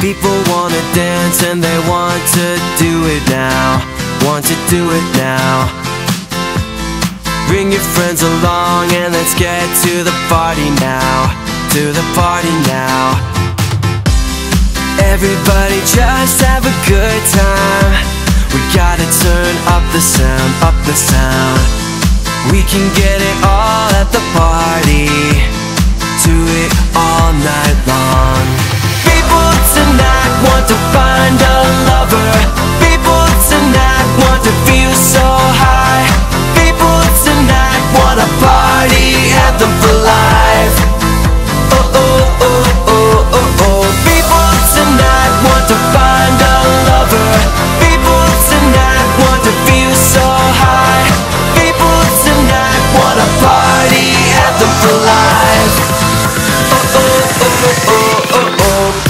People want to dance and they want to do it now. Want to do it now. Bring your friends along and let's get to the party now. To the party now. Everybody just have a good time. We gotta turn up the sound, up the sound. We can get it all at the party. Do it all night long. People tonight want to find a lover. People tonight want to feel so high. People tonight want to party anthem for life. Oh, oh, oh, oh, oh, oh. People tonight want to find a lover. People tonight want to feel so high. People tonight want to party anthem for life. Oh, oh, oh, oh, oh.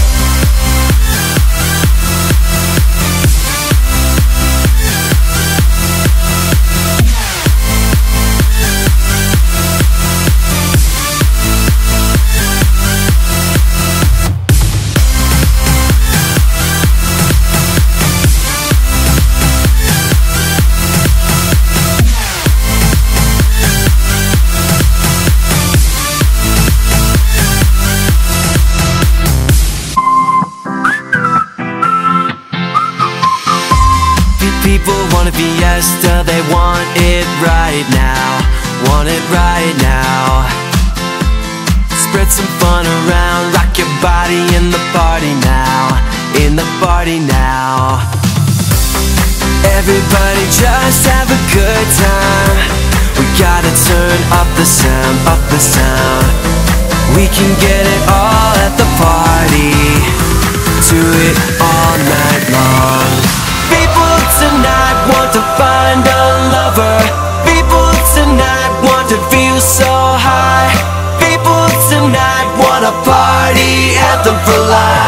Fiesta, they want it right now. Want it right now. Spread some fun around. Rock your body in the party now. In the party now. Everybody just have a good time. We gotta turn up the sound, up the sound. We can get it all at the party. Do it all night long. Tonight want to find a lover. People tonight want to feel so high. People tonight want a party anthem for life.